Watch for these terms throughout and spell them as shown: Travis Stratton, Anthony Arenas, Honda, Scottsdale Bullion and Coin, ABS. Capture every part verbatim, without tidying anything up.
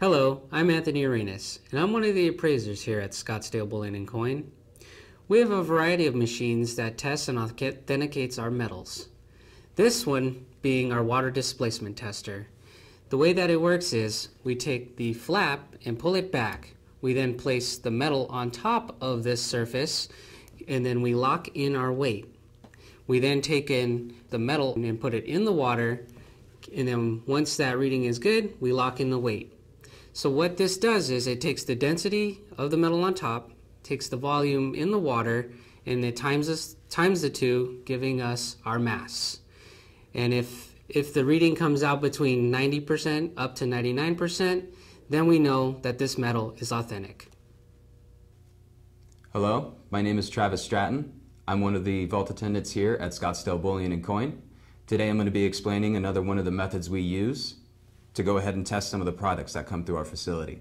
Hello, I'm Anthony Arenas, and I'm one of the appraisers here at Scottsdale Bullion and Coin. We have a variety of machines that tests and authenticates our metals. This one being our water displacement tester. The way that it works is we take the flap and pull it back. We then place the metal on top of this surface, and then we lock in our weight. We then take in the metal and put it in the water, and then once that reading is good, we lock in the weight. So what this does is it takes the density of the metal on top, takes the volume in the water, and it times us times the two, giving us our mass. And if if the reading comes out between ninety percent up to ninety-nine percent, then we know that this metal is authentic. Hello, my name is Travis Stratton. I'm one of the vault attendants here at Scottsdale Bullion and Coin. Today I'm going to be explaining another one of the methods we use to go ahead and test some of the products that come through our facility.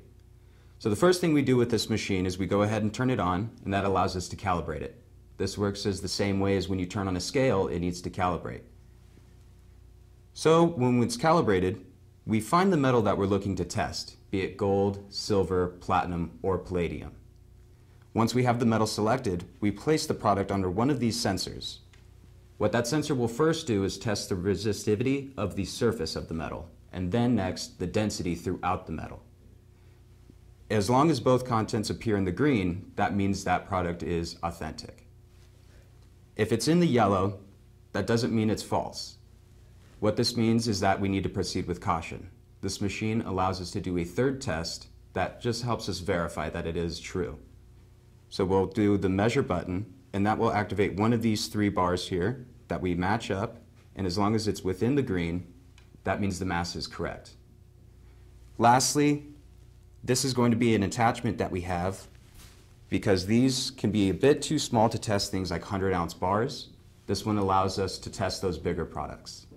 So the first thing we do with this machine is we go ahead and turn it on, and that allows us to calibrate it. This works as the same way as when you turn on a scale, it needs to calibrate. So when it's calibrated, we find the metal that we're looking to test, be it gold, silver, platinum, or palladium. Once we have the metal selected, we place the product under one of these sensors. What that sensor will first do is test the resistivity of the surface of the metal, and then next, the density throughout the metal. As long as both contents appear in the green, that means that product is authentic. If it's in the yellow, that doesn't mean it's false. What this means is that we need to proceed with caution. This machine allows us to do a third test that just helps us verify that it is true. So we'll do the measure button, and that will activate one of these three bars here that we match up, and as long as it's within the green, that means the mass is correct. Lastly, this is going to be an attachment that we have because these can be a bit too small to test things like one hundred ounce bars. This one allows us to test those bigger products.